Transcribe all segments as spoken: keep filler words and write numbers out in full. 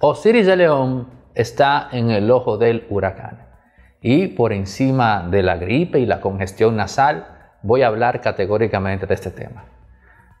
Osiris de León está en el ojo del huracán y por encima de la gripe y la congestión nasal voy a hablar categóricamente de este tema.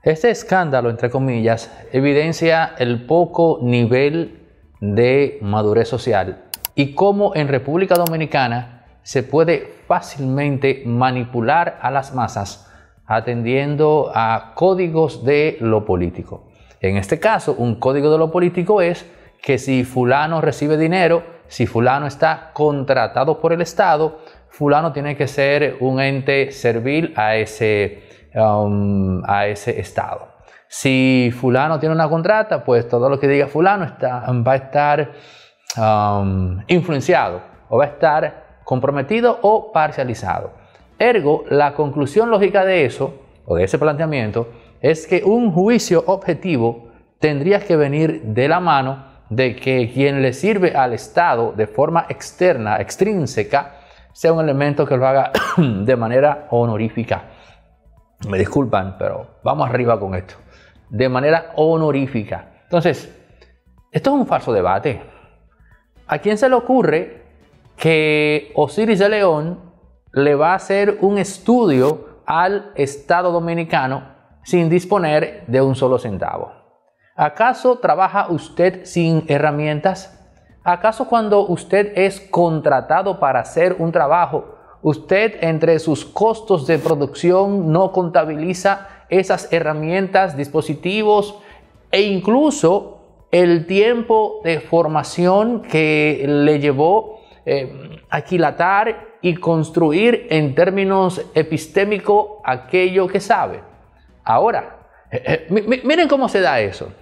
Este escándalo, entre comillas, evidencia el poco nivel de madurez social y cómo en República Dominicana se puede fácilmente manipular a las masas atendiendo a códigos de lo político. En este caso, un código de lo político es que si fulano recibe dinero, si fulano está contratado por el Estado, fulano tiene que ser un ente servil a ese, um, a ese Estado. Si fulano tiene una contrata, pues todo lo que diga fulano está, va a estar um, influenciado o va a estar comprometido o parcializado. Ergo, la conclusión lógica de eso o de ese planteamiento es que un juicio objetivo tendría que venir de la mano de que quien le sirve al Estado de forma externa, extrínseca, sea un elemento que lo haga de manera honorífica. Me disculpan, pero vamos arriba con esto. De manera honorífica. Entonces, esto es un falso debate. ¿A quién se le ocurre que Osiris de León le va a hacer un estudio al Estado dominicano sin disponer de un solo centavo? ¿Acaso trabaja usted sin herramientas? ¿Acaso cuando usted es contratado para hacer un trabajo, usted entre sus costos de producción no contabiliza esas herramientas, dispositivos e incluso el tiempo de formación que le llevó eh, aquilatar y construir en términos epistémicos aquello que sabe? Ahora, eh, eh, miren cómo se da eso.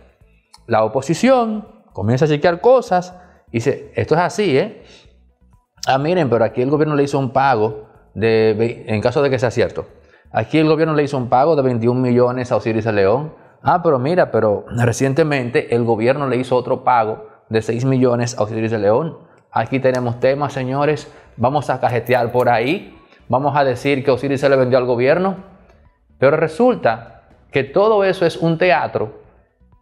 La oposición comienza a chequear cosas y dice, esto es así, ¿eh? Ah, miren, pero aquí el gobierno le hizo un pago, de, en caso de que sea cierto, aquí el gobierno le hizo un pago de veintiún millones a Osiris de León. Ah, pero mira, pero recientemente el gobierno le hizo otro pago de seis millones a Osiris de León. Aquí tenemos temas, señores, vamos a cajetear por ahí, vamos a decir que Osiris se le vendió al gobierno. Pero resulta que todo eso es un teatro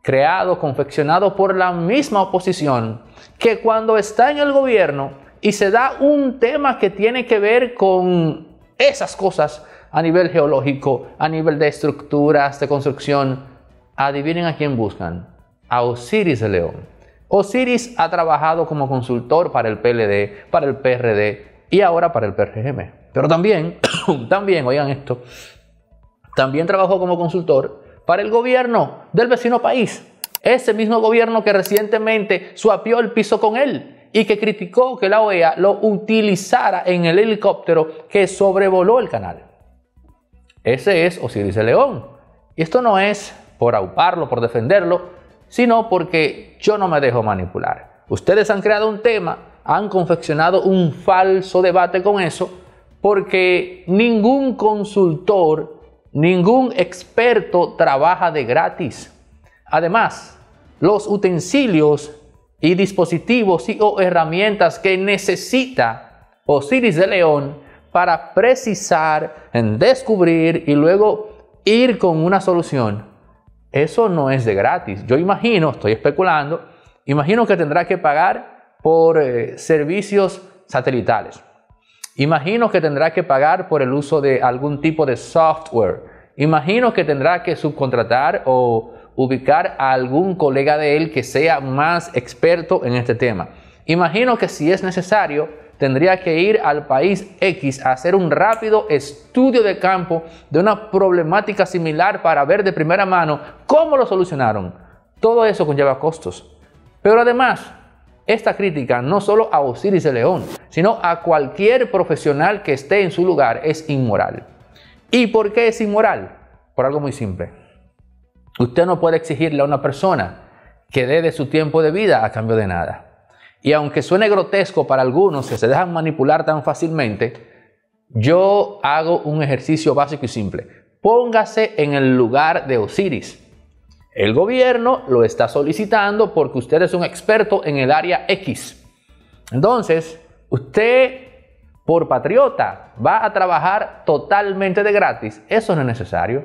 creado, confeccionado por la misma oposición, que cuando está en el gobierno y se da un tema que tiene que ver con esas cosas a nivel geológico, a nivel de estructuras, de construcción, adivinen a quién buscan, a Osiris de León. Osiris ha trabajado como consultor para el P L D, para el P R D y ahora para el P R M. Pero también, también, oigan esto, también trabajó como consultor para el gobierno del vecino país. Ese mismo gobierno que recientemente suapió el piso con él y que criticó que la O E A lo utilizara en el helicóptero que sobrevoló el canal. Ese es Osiris de León. Y esto no es por auparlo, por defenderlo, sino porque yo no me dejo manipular. Ustedes han creado un tema, han confeccionado un falso debate con eso, porque ningún consultor, ningún experto trabaja de gratis. Además, los utensilios y dispositivos y o herramientas que necesita Osiris de León para precisar, descubrir y luego ir con una solución, eso no es de gratis. Yo imagino, estoy especulando, imagino que tendrá que pagar por eh, servicios satelitales. Imagino que tendrá que pagar por el uso de algún tipo de software. Imagino que tendrá que subcontratar o ubicar a algún colega de él que sea más experto en este tema. Imagino que si es necesario, tendría que ir al país X a hacer un rápido estudio de campo de una problemática similar para ver de primera mano cómo lo solucionaron. Todo eso conlleva costos. Pero además, esta crítica no solo a Osiris de León, sino a cualquier profesional que esté en su lugar es inmoral. ¿Y por qué es inmoral? Por algo muy simple. Usted no puede exigirle a una persona que dé de su tiempo de vida a cambio de nada. Y aunque suene grotesco para algunos que se dejan manipular tan fácilmente, yo hago un ejercicio básico y simple. Póngase en el lugar de Osiris. El gobierno lo está solicitando porque usted es un experto en el área X. Entonces, usted, por patriota, va a trabajar totalmente de gratis. Eso no es necesario.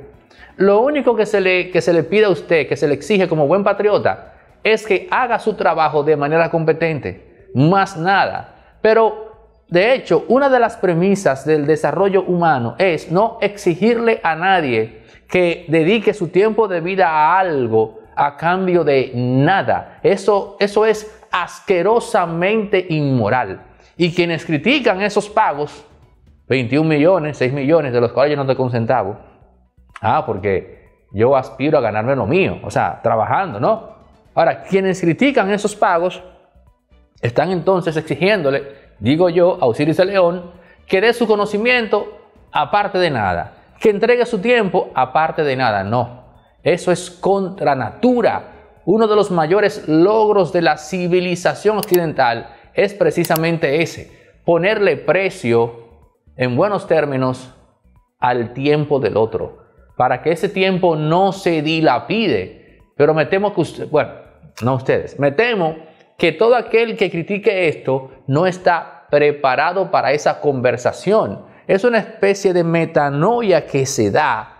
Lo único que se le, que se le pide a usted, que se le exige como buen patriota, es que haga su trabajo de manera competente, más nada. Pero, de hecho, una de las premisas del desarrollo humano es no exigirle a nadie que dedique su tiempo de vida a algo a cambio de nada. Eso, eso es asquerosamente inmoral. Y quienes critican esos pagos, veintiún millones, seis millones, de los cuales yo no tengo un centavo, ah, porque yo aspiro a ganarme lo mío, o sea, trabajando, ¿no? Ahora, quienes critican esos pagos están entonces exigiéndole, digo yo, a Osiris de León, que dé su conocimiento aparte de nada, que entregue su tiempo aparte de nada. No, eso es contra natura. Uno de los mayores logros de la civilización occidental es precisamente ese, ponerle precio, en buenos términos, al tiempo del otro, para que ese tiempo no se dilapide. Pero me temo que usted, bueno, no ustedes, me temo que todo aquel que critique esto no está preparado para esa conversación. Es una especie de metanoia que se da,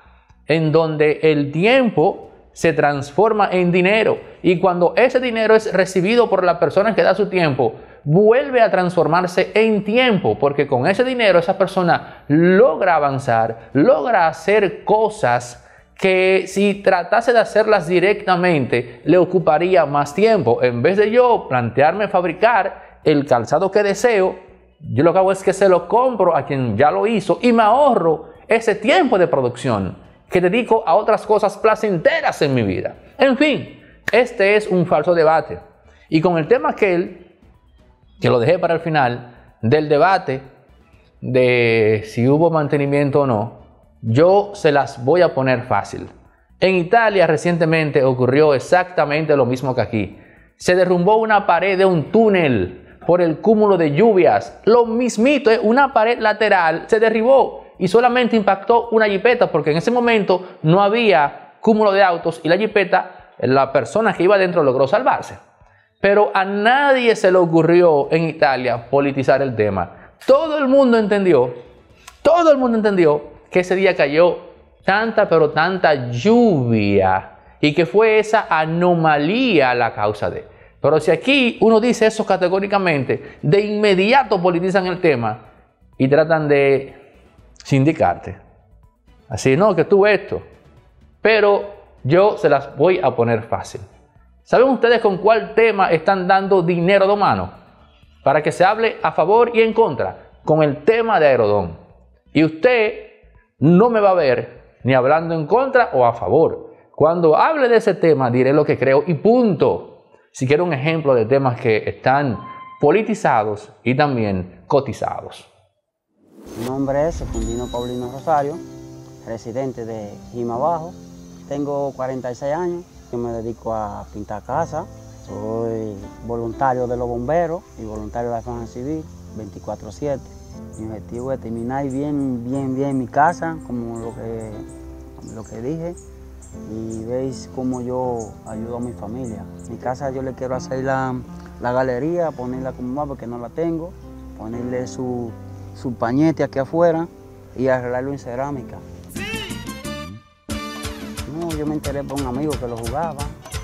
en donde el tiempo se transforma en dinero, y cuando ese dinero es recibido por la persona que da su tiempo, vuelve a transformarse en tiempo, porque con ese dinero esa persona logra avanzar, logra hacer cosas que si tratase de hacerlas directamente le ocuparía más tiempo. En vez de yo plantearme fabricar el calzado que deseo, yo lo que hago es que se lo compro a quien ya lo hizo y me ahorro ese tiempo de producción que dedico a otras cosas placenteras en mi vida. En fin, este es un falso debate. Y con el tema aquel, que lo dejé para el final, del debate de si hubo mantenimiento o no, yo se las voy a poner fácil. En Italia recientemente ocurrió exactamente lo mismo que aquí. Se derrumbó una pared de un túnel por el cúmulo de lluvias. Lo mismito, ¿eh? Una pared lateral se derribó y solamente impactó una jipeta, porque en ese momento no había cúmulo de autos y la jipeta, la persona que iba dentro logró salvarse. Pero a nadie se le ocurrió en Italia politizar el tema. Todo el mundo entendió, todo el mundo entendió que ese día cayó tanta pero tanta lluvia y que fue esa anomalía la causa de. Pero si aquí uno dice eso categóricamente, de inmediato politizan el tema y tratan de sindicarte. Así, no, que tú esto. Pero yo se las voy a poner fácil. ¿Saben ustedes con cuál tema están dando dinero de mano para que se hable a favor y en contra? Con el tema de Aerodón. Y usted no me va a ver ni hablando en contra o a favor. Cuando hable de ese tema diré lo que creo y punto. Si quiero un ejemplo de temas que están politizados y también cotizados. Mi nombre es Fundino Paulino Rosario, residente de Jima Bajo. Tengo cuarenta y seis años. Yo me dedico a pintar casas, soy voluntario de los bomberos y voluntario de la Defensa Civil veinticuatro siete. Mi objetivo es terminar bien, bien, bien mi casa, como lo que, lo que dije, y veis cómo yo ayudo a mi familia. Mi casa yo le quiero hacer la, la galería, ponerla como más porque no la tengo, ponerle su, su pañete aquí afuera y arreglarlo en cerámica. Yo me enteré por un amigo que lo jugaba,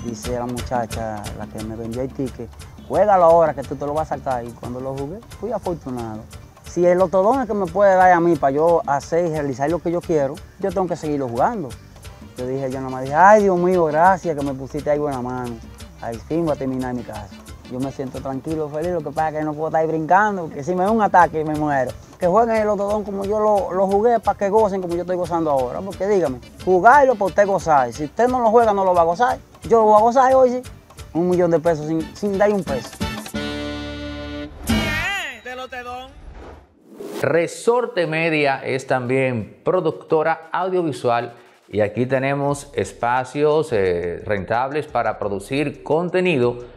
dice la muchacha, la que me vendió el ticket, juégalo ahora que tú te lo vas a sacar, y cuando lo jugué fui afortunado. Si el lotodón es que me puede dar a mí para yo hacer y realizar lo que yo quiero, yo tengo que seguirlo jugando. Yo dije, yo nomás dije, ay Dios mío, gracias que me pusiste algo en la mano, al fin voy a terminar mi casa. Yo me siento tranquilo, feliz, lo que pasa es que no puedo estar brincando, que si me da un ataque me muero. Que jueguen el lotodón como yo lo, lo jugué, para que gocen como yo estoy gozando ahora. Porque dígame, jugarlo para usted gozar. Si usted no lo juega, no lo va a gozar. Yo lo voy a gozar hoy, sí. Un millón de pesos sin, sin dar un peso. ¿De lotodón? Resorte Media es también productora audiovisual. Y aquí tenemos espacios eh, rentables para producir contenido.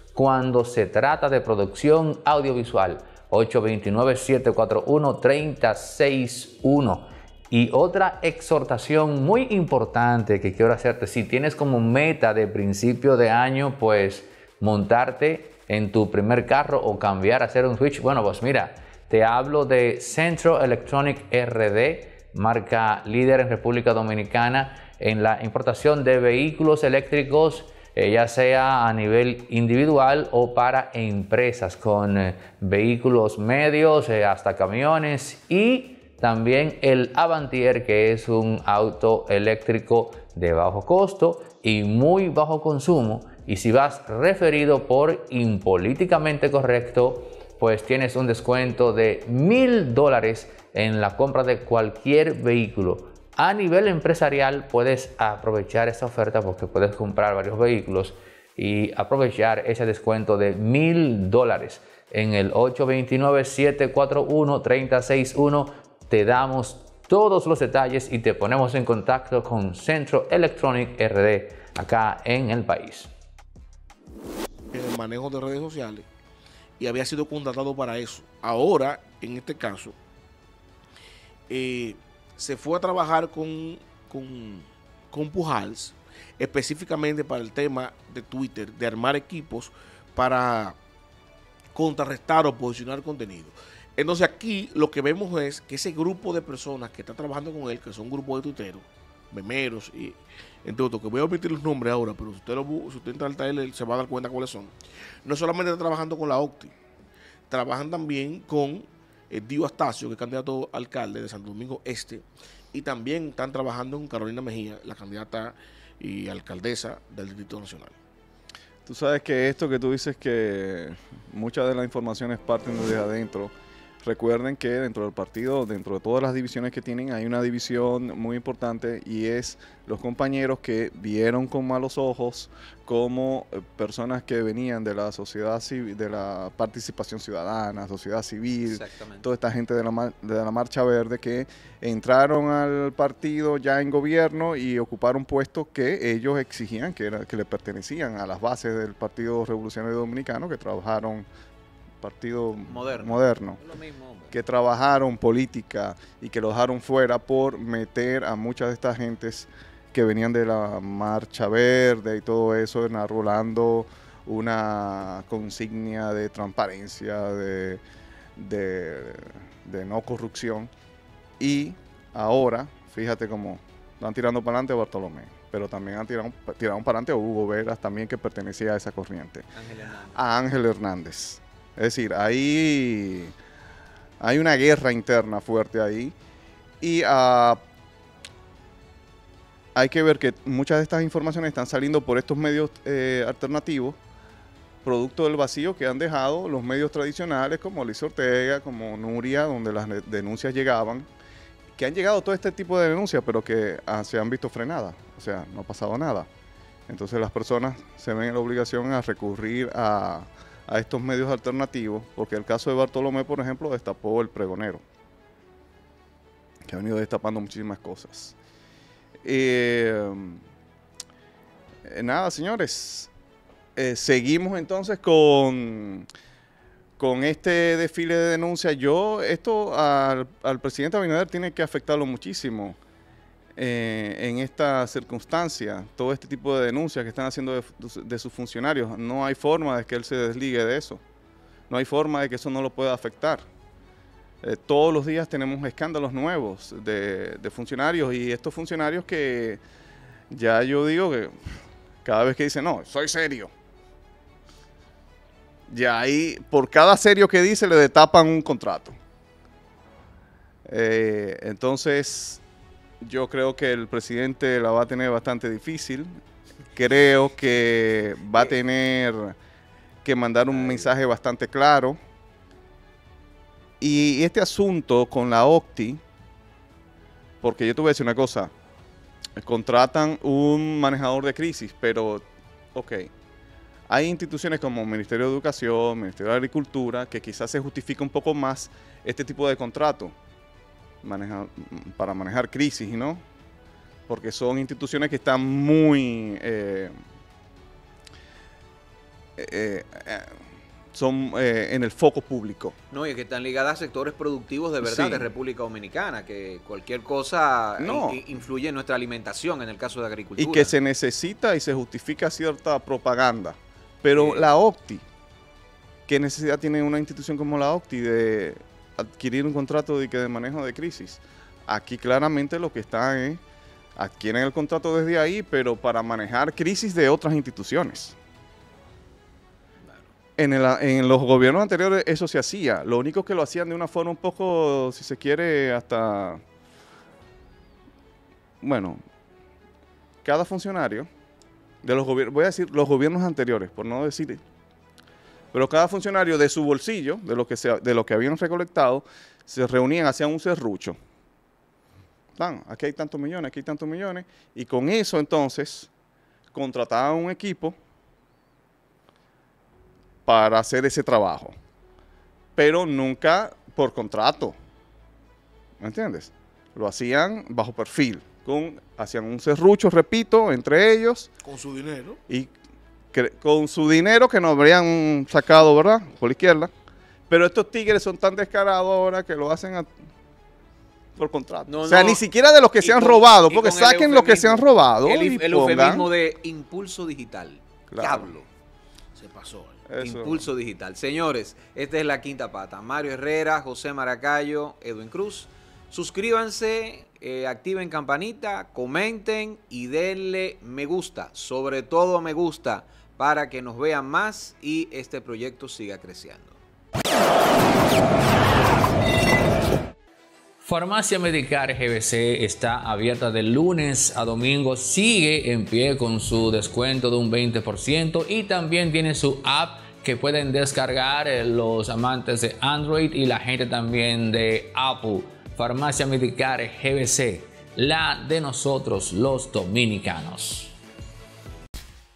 cuando se trata de producción audiovisual. Ocho dos nueve, siete cuatro uno, tres cero seis uno. Y otra exhortación muy importante que quiero hacerte: si tienes como meta de principio de año pues montarte en tu primer carro o cambiar, hacer un switch, bueno, pues mira, te hablo de Centro Electronic R D, marca líder en República Dominicana en la importación de vehículos eléctricos, eh, ya sea a nivel individual o para empresas, con eh, vehículos medios eh, hasta camiones, y también el Avantier, que es un auto eléctrico de bajo costo y muy bajo consumo. Y si vas referido por Impolíticamente Correcto, pues tienes un descuento de mil dólares en la compra de cualquier vehículo. A nivel empresarial puedes aprovechar esta oferta porque puedes comprar varios vehículos y aprovechar ese descuento de mil dólares. En el ocho dos nueve, siete cuatro uno, tres cero seis uno te damos todos los detalles y te ponemos en contacto con Centro Electronic R D acá en el país. El manejo de redes sociales, y había sido contratado para eso. Ahora, en este caso, eh, se fue a trabajar con, con, con Pujals, específicamente para el tema de Twitter, de armar equipos para contrarrestar o posicionar contenido. Entonces aquí lo que vemos es que ese grupo de personas que está trabajando con él, que son grupos de tuiteros, memeros, y, entre otros, que voy a omitir los nombres ahora, pero si usted, lo, si usted entra al taller se va a dar cuenta cuáles son. No solamente está trabajando con la Octi, trabajan también con eh, Dio Astacio, que es candidato a alcalde de Santo Domingo Este, y también están trabajando con Carolina Mejía, la candidata y alcaldesa del Distrito Nacional. Tú sabes que esto que tú dices, que muchas de las informaciones parten desde adentro. Recuerden que dentro del partido, dentro de todas las divisiones que tienen, hay una división muy importante, y es los compañeros que vieron con malos ojos como personas que venían de la sociedad civil, de la participación ciudadana, sociedad civil, toda esta gente de la, de la Marcha Verde, que entraron al partido ya en gobierno y ocuparon puestos que ellos exigían, que, era, que le pertenecían a las bases del Partido Revolucionario Dominicano, que trabajaron partido moderno, moderno lo mismo, que trabajaron política y que lo dejaron fuera por meter a muchas de estas gentes que venían de la Marcha Verde y todo eso, enarbolando una consigna de transparencia, de, de, de no corrupción. Y ahora, fíjate cómo están tirando para adelante a Bartolomé, pero también han tirado, tirado para adelante a Hugo Veras también, que pertenecía a esa corriente, Ángel a Ángel Hernández. Es decir, ahí hay una guerra interna fuerte ahí, y uh, hay que ver que muchas de estas informaciones están saliendo por estos medios eh, alternativos, producto del vacío que han dejado los medios tradicionales como Liz Ortega, como Nuria, donde las denuncias llegaban, que han llegado todo este tipo de denuncias, pero que ah, se han visto frenadas, o sea, no ha pasado nada. Entonces las personas se ven en la obligación a recurrir a... a estos medios alternativos, porque el caso de Bartolomé, por ejemplo, destapó El Pregonero, que ha venido destapando muchísimas cosas. Eh, eh, nada, señores, eh, seguimos entonces con, con este desfile de denuncias. Yo, esto al, al presidente Abinader tiene que afectarlo muchísimo eh, en esta circunstancia, todo este tipo de denuncias que están haciendo de, de sus funcionarios. No hay forma de que él se desligue de eso, no hay forma de que eso no lo pueda afectar. Eh, todos los días tenemos escándalos nuevos de, de funcionarios, y estos funcionarios que ya yo digo que cada vez que dicen, no, soy serio, ya ahí por cada serio que dice le destapan un contrato. Eh, entonces... yo creo que el presidente la va a tener bastante difícil. Creo que va a tener que mandar un mensaje bastante claro Y este asunto con la O C T I, porque yo te voy a decir una cosa, contratan un manejador de crisis, pero, ok, hay instituciones como el Ministerio de Educación, el Ministerio de Agricultura, que quizás se justifica un poco más este tipo de contrato maneja, para manejar crisis, ¿no? Porque son instituciones que están muy... Eh, eh, eh, son eh, en el foco público. No, y es que están ligadas a sectores productivos de verdad, sí, de República Dominicana, que cualquier cosa no influye en nuestra alimentación, en el caso de agricultura. Y que se necesita y se justifica cierta propaganda. Pero sí, la O C T I, ¿qué necesidad tiene una institución como la O C T I de adquirir un contrato de, de manejo de crisis? Aquí claramente lo que están es, adquieren el contrato desde ahí, pero para manejar crisis de otras instituciones. En, el, en los gobiernos anteriores eso se hacía, lo único que lo hacían de una forma un poco, si se quiere, hasta... Bueno, cada funcionario de los gobiernos, voy a decir los gobiernos anteriores, por no decir... Pero cada funcionario de su bolsillo, de lo que, se, de lo que habían recolectado, se reunían, hacían un serrucho. Plan, aquí hay tantos millones, aquí hay tantos millones, y con eso entonces contrataban un equipo para hacer ese trabajo, pero nunca por contrato, ¿me entiendes? Lo hacían bajo perfil, con, hacían un serrucho, repito, entre ellos. Con su dinero. Y que, con su dinero que nos habrían sacado, ¿verdad? Por la izquierda. Pero estos tigres son tan descarados ahora que lo hacen a, por contrato. No, o sea, no, ni siquiera de los que se han con, robado, porque saquen los que se han robado. El, y el pongan, eufemismo de impulso digital. Claro. Diablo. Se pasó. Eso. Impulso digital. Señores, esta es La Quinta Pata. Mario Herrera, José Maracayo, Edwin Cruz. Suscríbanse, eh, activen campanita, comenten y denle me gusta. Sobre todo me gusta para que nos vean más y este proyecto siga creciendo. Farmacia Medicar G B C está abierta de lunes a domingo, sigue en pie con su descuento de un veinte por ciento y también tiene su app que pueden descargar los amantes de Android y la gente también de Apple. Farmacia Medicar G B C, la de nosotros los dominicanos.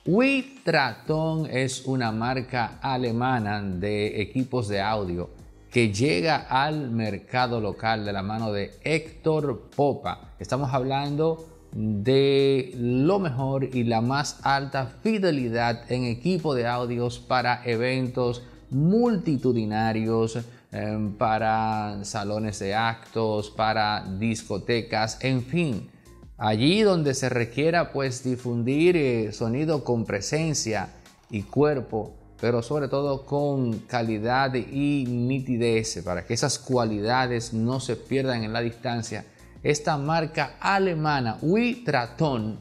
Witraton es una marca alemana de equipos de audio que llega al mercado local de la mano de Héctor Popa. Estamos hablando de lo mejor y la más alta fidelidad en equipo de audios para eventos multitudinarios, eh, para salones de actos, para discotecas, en fin. Allí donde se requiera pues difundir eh, sonido con presencia y cuerpo, pero sobre todo con calidad y nitidez, para que esas cualidades no se pierdan en la distancia. Esta marca alemana, Witraton,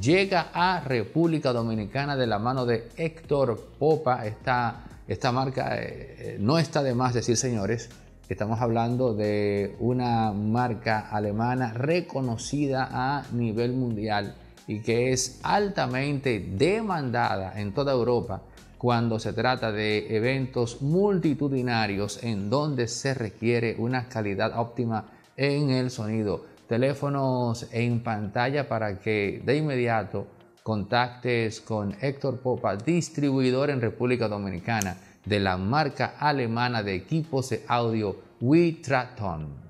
llega a República Dominicana de la mano de Héctor Popa. Esta, esta marca eh, no está de más decir, señores, estamos hablando de una marca alemana reconocida a nivel mundial y que es altamente demandada en toda Europa cuando se trata de eventos multitudinarios en donde se requiere una calidad óptima en el sonido. Teléfonos en pantalla para que de inmediato contactes con Héctor Popa, distribuidor en República Dominicana de la marca alemana de equipos de audio Witraton.